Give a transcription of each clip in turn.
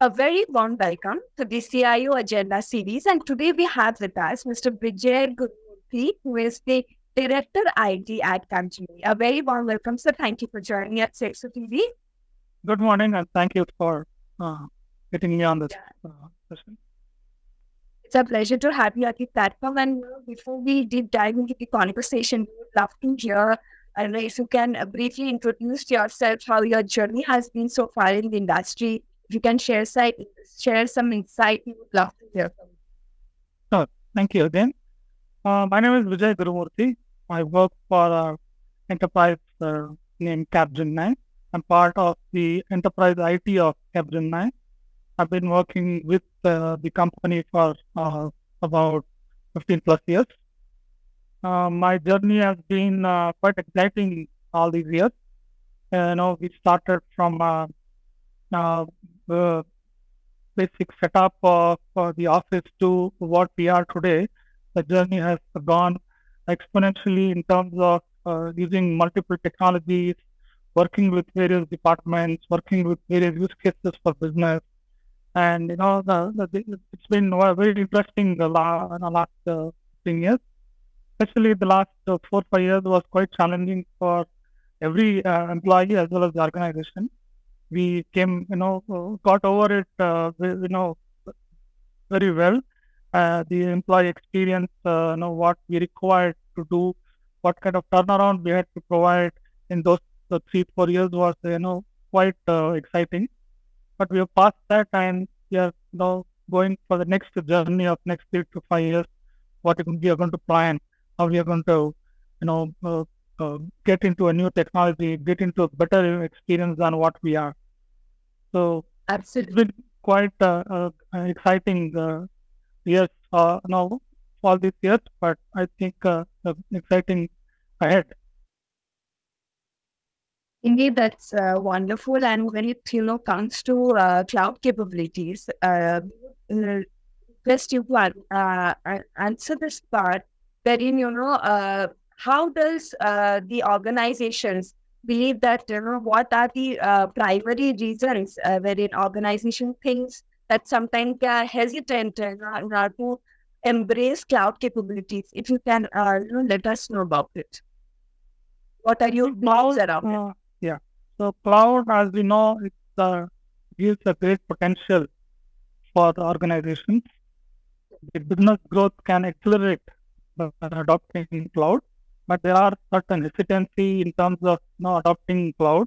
A very warm welcome to the CIO Agenda series, and today we have with us Mr. Vijay Gurumurthy, who is the Director IT at Capgemini. A very warm welcome, sir. Thank you for joining us at TV. Good morning, and thank you for getting me on this session. It's a pleasure to have you at the platform. And before we deep dive into the conversation, we would love to hear, and if you can briefly introduce yourself, how your journey has been so far in the industry. If you can share some insight, we would love to hear from you. Sure. Thank you again. My name is Vijay Gurumurthy. I work for an enterprise named Capgemini. I'm part of the enterprise IT of Capgemini. I've been working with the company for about 15 plus years. My journey has been quite exciting all these years. We started from the basic setup of the office to what we are today. The journey has gone exponentially in terms of using multiple technologies, working with various departments, working with various use cases for business. And, it's been very interesting the last 10 years. Especially the last 4-5 years was quite challenging for every employee as well as the organization. We came, got over it, very well. The employee experience, what we required to do, what kind of turnaround we had to provide in those 3-4 years was, quite exciting. But we have passed that, and we are now going for the next journey of next 3 to 5 years. What we are going to plan, how we are going to, get into a new technology, get into a better experience than what we are. So absolutely, it's been quite exciting. Yes, now all these years, but I think exciting ahead. Indeed, that's wonderful. And when it comes to cloud capabilities, request you to answer this part. Wherein how does the organizations believe that what are the primary reasons wherein organization thinks that sometimes they are hesitant to embrace cloud capabilities? If you can let us know about it. What are your views around it? Yeah. So cloud, as we know, it gives a great potential for the organizations. The business growth can accelerate adopting cloud, but there are certain hesitancy in terms of adopting cloud.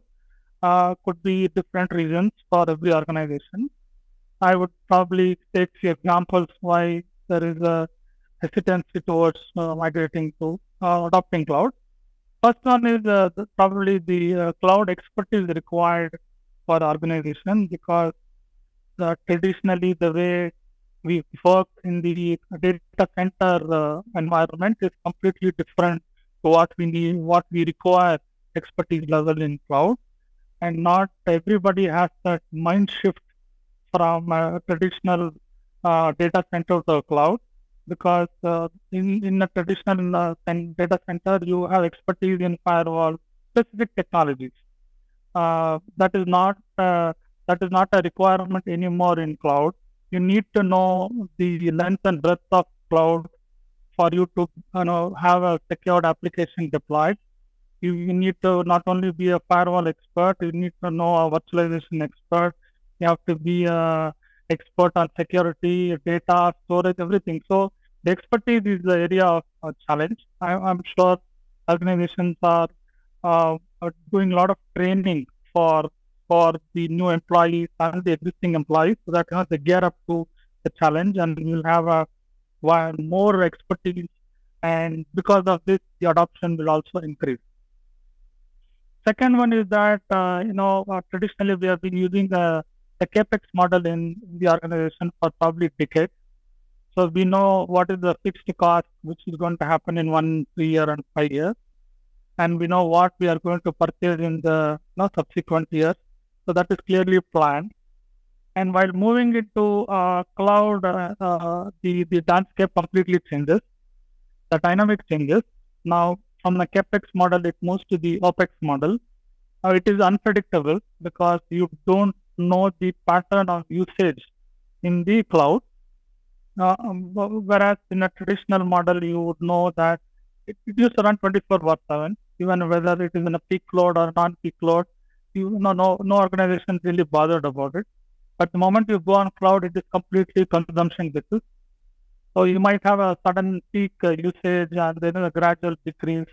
Could be different reasons for every organization. I would probably take few examples why there is a hesitancy towards migrating to adopting cloud. First one is probably the cloud expertise required for the organization, because traditionally the way we work in the data center environment is completely different to what we need, what we require expertise level in cloud. And not everybody has that mind shift from traditional data center to cloud, because in a traditional data center, you have expertise in firewall specific technologies. That is not a requirement anymore in cloud. You need to know the length and breadth of cloud for you to have a secured application deployed. You need to not only be a firewall expert, you need to know a virtualization expert. You have to be an expert on security, data, storage, everything. So the expertise is the area of challenge. I'm sure organizations are doing a lot of training for the new employees and the existing employees, so that they gear up to the challenge and you'll have more expertise. And because of this, the adoption will also increase. Second one is that, traditionally we have been using the CapEx model in the organization for probably decades. So we know what is the fixed cost, which is going to happen in 1, 3 years and 5 years. And we know what we are going to purchase in the subsequent years. So that is clearly planned. And while moving into cloud, the landscape completely changes. The dynamic changes. Now, from the CapEx model, it moves to the OpEx model. It is unpredictable because you don't know the pattern of usage in the cloud. Whereas in a traditional model, you would know that it used to run 24/7, even whether it is in a peak load or non-peak load, no organization really bothered about it. But the moment you go on cloud, it is completely consumption basis. So you might have a sudden peak usage and then a gradual decrease.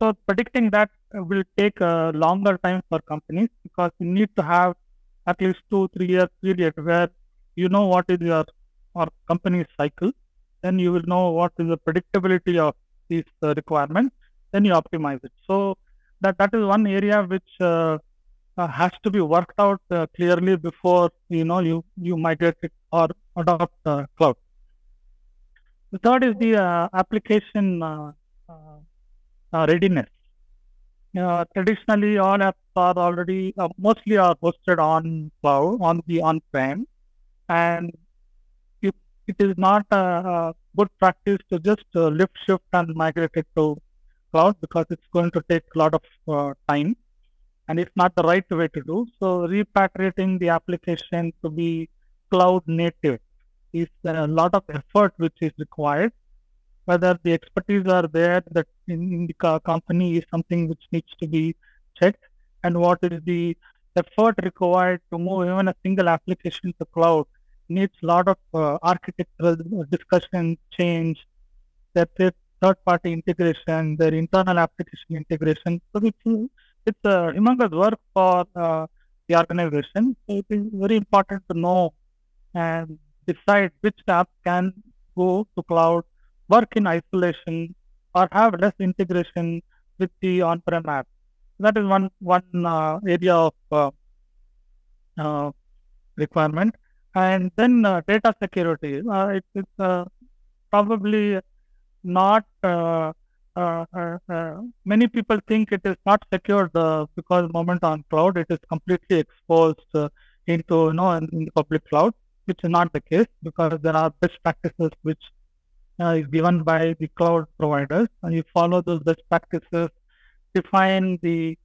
So predicting that will take a longer time for companies, because you need to have at least 2-3 year period where you know what is your or company's cycle. Then you will know what is the predictability of these requirements. Then you optimize it. So that is one area which has to be worked out clearly before you migrate it or adopt cloud. The third is the application readiness. Traditionally, all apps are already mostly are hosted on cloud, on the on-prem, and it is not a good practice to just lift, shift, and migrate it to cloud, because it's going to take a lot of time, and it's not the right way to do. So repatriating the application to be cloud native is a lot of effort which is required. Whether the expertise are there that in the company is something which needs to be checked, and what is the effort required to move even a single application to cloud needs a lot of architectural discussion, change, third-party integration, their internal application integration. So it's a humongous work for the organization. So it is very important to know and decide which app can go to cloud, work in isolation, or have less integration with the on-prem app. That is one area of requirement. And then data security. It's probably not, many people think it is not secured because the moment on cloud, it is completely exposed into in the public cloud, which is not the case, because there are best practices which is given by the cloud providers, and you follow those best practices, define the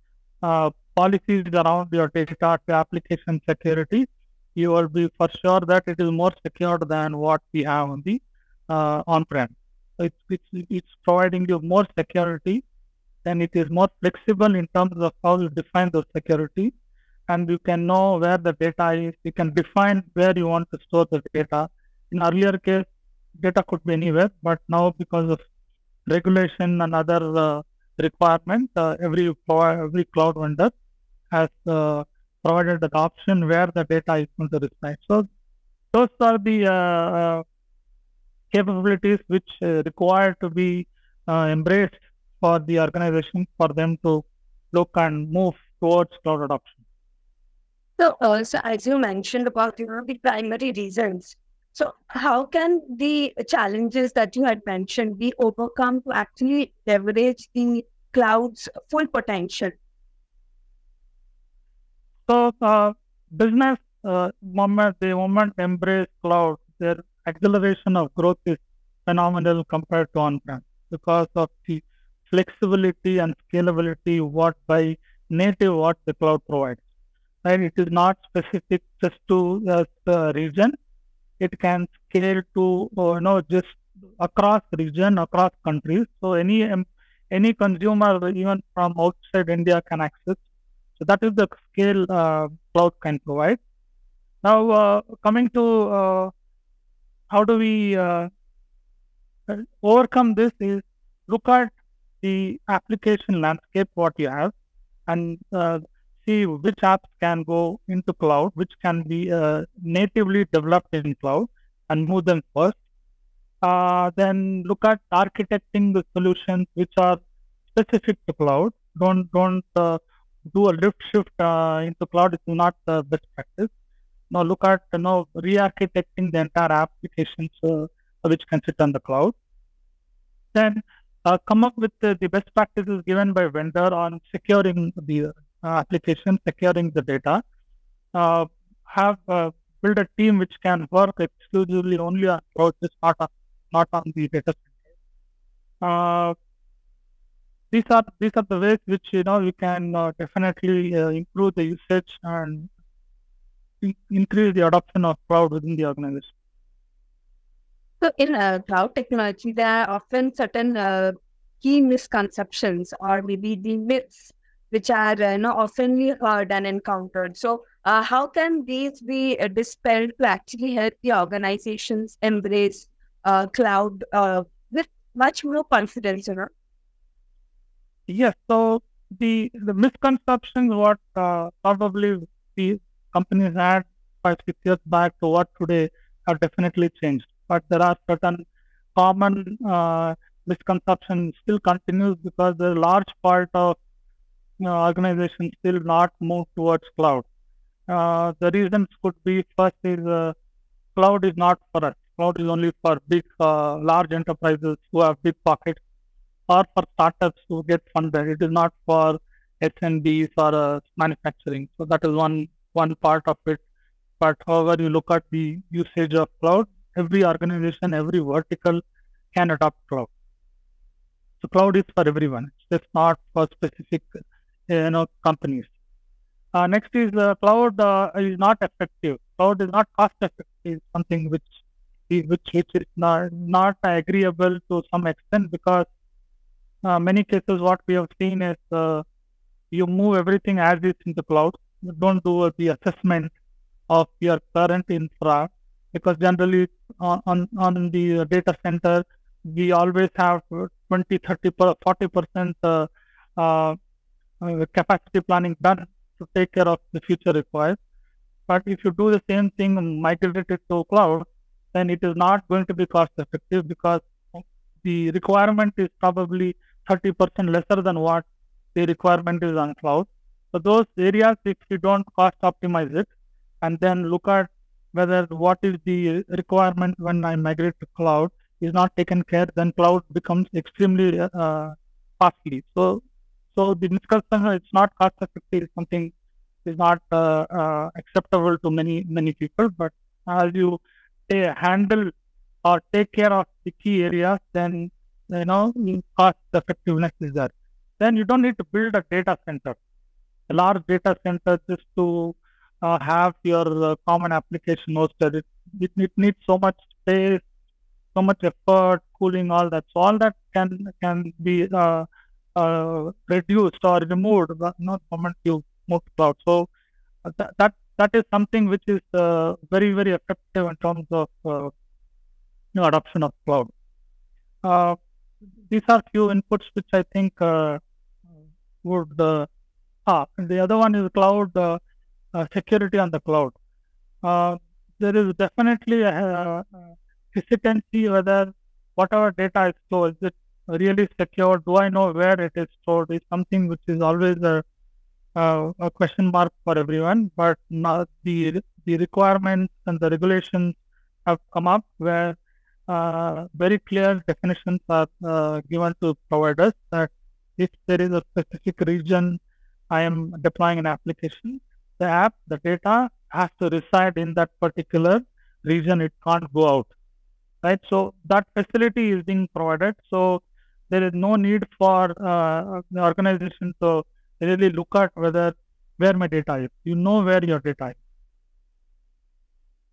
policies around your data to application security. You will be for sure that it is more secure than what we have on the on-prem. So it's providing you more security, and it is more flexible in terms of how you define the security, and you can know where the data is. You can define where you want to store the data. In earlier case, data could be anywhere, but now because of regulation and other requirements, every cloud vendor has provided the option where the data is going to reside. So those are the capabilities which require to be embraced for the organization, for them to look and move towards cloud adoption. So also, as you mentioned about the primary reasons, so how can the challenges that you had mentioned be overcome to actually leverage the cloud's full potential? So business, the moment embrace cloud, their acceleration of growth is phenomenal compared to on-prem, because of the flexibility and scalability what by native what the cloud provides. Right? It is not specific just to the region. It can scale to just across region, across countries. So any consumer even from outside India can access. So that is the scale cloud can provide. Now, coming to how do we overcome this is look at the application landscape, what you have, and see which apps can go into cloud, which can be natively developed in cloud, and move them first. Then look at architecting the solutions which are specific to cloud. Don't do a lift shift into cloud. It's not the best practice. Now look at re-architecting the entire applications which can sit on the cloud. Then come up with the best practices given by vendor on securing the application, securing the data. Build a team which can work exclusively only on cloud, just not on the data center. These are the ways which we can definitely improve the usage and increase the adoption of cloud within the organization? So in cloud technology, there are often certain key misconceptions or maybe the myths which are often heard and encountered. So how can these be dispelled to actually help the organizations embrace cloud with much more confidence, you know? Yes, so the misconceptions what probably the companies had 5-6 years back to what today have definitely changed. But there are certain common misconceptions still continues because the large part of organizations still not move towards cloud. The reasons could be, first is cloud is not for us. Cloud is only for big, large enterprises who have big pockets, or for startups who get funded. It is not for SMBs or manufacturing. So that is one part of it. But however you look at the usage of cloud, every organization, every vertical can adopt cloud. So cloud is for everyone. It's not for specific companies. Next is cloud is not effective. Cloud is not cost effective. It's something which is not agreeable to some extent, because many cases what we have seen is you move everything as is in the cloud. You don't do the assessment of your current infra, because generally on the data center, we always have 20, 30, 40% capacity planning done to take care of the future requires. But if you do the same thing and migrate it to cloud, then it is not going to be cost effective, because the requirement is probably 30% lesser than what the requirement is on cloud. So those areas, if you don't cost optimize it, and then look at whether what is the requirement when I migrate to cloud is not taken care, then cloud becomes extremely costly. So the discussion, it's not cost effective, something is not acceptable to many people. But as you handle or take care of the key areas, then cost effectiveness is there. Then you don't need to build a data center, a large data center, just to have your common application hosted. It needs so much space, so much effort, cooling, all that. So all that can be reduced or removed, but not the moment you move to cloud. So that is something which is very, very effective in terms of adoption of cloud. These are few inputs which I think would the other one is cloud security on the cloud. There is definitely a hesitancy whether whatever data is stored, is it really secure? Do I know where it is stored? Is something which is always a question mark for everyone. But now the requirements and the regulations have come up where very clear definitions are given to providers that if there is a specific region I am deploying an application, the app, the data has to reside in that particular region. It can't go out, right? So that facility is being provided. So there is no need for the organization to really look at where my data is. You know where your data is.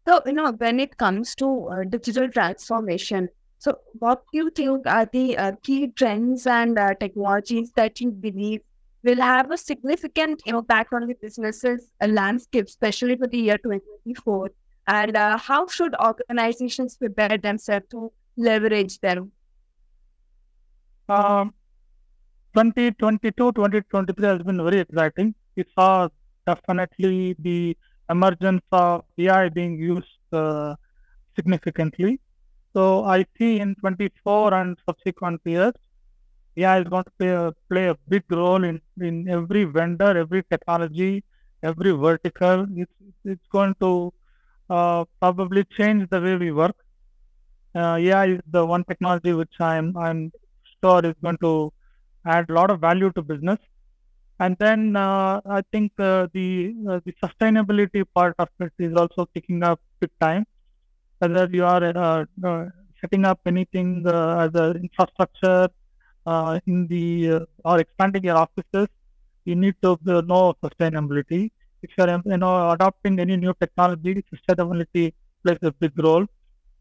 So, when it comes to digital transformation, so what do you think are the key trends and technologies that you believe will have a significant impact on the businesses' landscape, especially for the year 2024? And how should organizations prepare themselves to leverage them? 2022-2023 has been very exciting. We saw definitely the emergence of AI being used significantly. So I see in 2024 and subsequent years, AI is going to play a big role in every vendor, every technology, every vertical. It's going to probably change the way we work. AI is the one technology which I'm sure is going to add a lot of value to business. And then I think the sustainability part of it is also picking up big time. Whether you are setting up anything as an infrastructure or expanding your offices, you need to know sustainability. if you are adopting any new technology, sustainability plays a big role,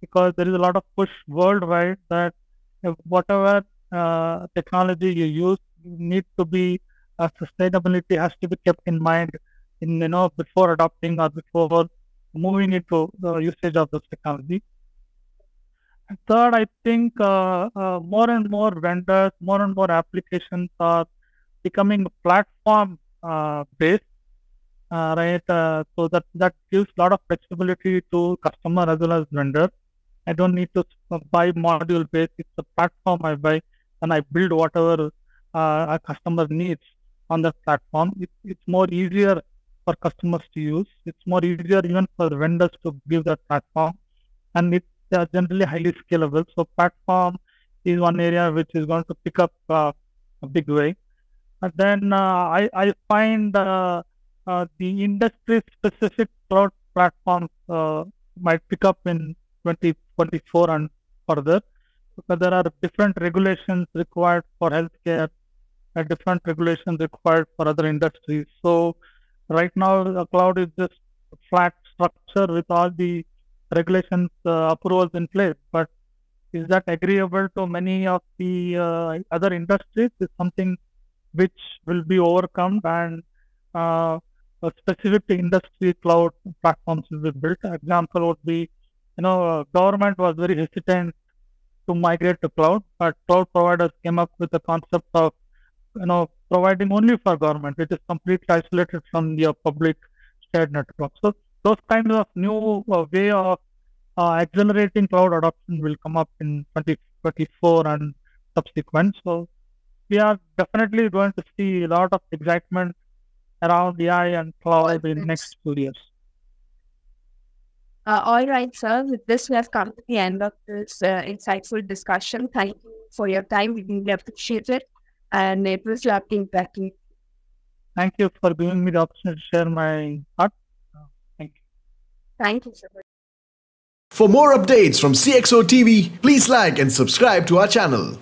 because there is a lot of push worldwide that whatever technology you use need to be sustainability has to be kept in mind in before adopting or before moving into the usage of this technology. And third, I think more and more vendors, more and more applications are becoming platform based, right? So that gives a lot of flexibility to customer as well as vendor. I don't need to buy module based. It's a platform I buy and I build whatever a customer needs on the platform. It's more easier for customers to use. It's more easier even for vendors to give that platform, and it's generally highly scalable. So platform is one area which is going to pick up a big way. And then I find the industry-specific cloud platforms might pick up in 2024 and further, because there are different regulations required for healthcare and different regulations required for other industries. So right now, the cloud is just a flat structure with all the regulations approvals in place. But is that agreeable to many of the other industries is something which will be overcome, and specific to industry cloud platforms will be built. An example would be, government was very hesitant to migrate to cloud, but cloud providers came up with the concept of, providing only for government, which is completely isolated from your public shared network. So those kinds of new way of accelerating cloud adoption will come up in 2024 and subsequent. So we are definitely going to see a lot of excitement around AI and cloud in the next few years. All right, sir. With this, we have come to the end of this insightful discussion. Thank you for your time. We really appreciate it. And it was lovely talking to you. Thank you for giving me the option to share my heart. Thank you. Thank you, sir. For more updates from CXO TV, please like and subscribe to our channel.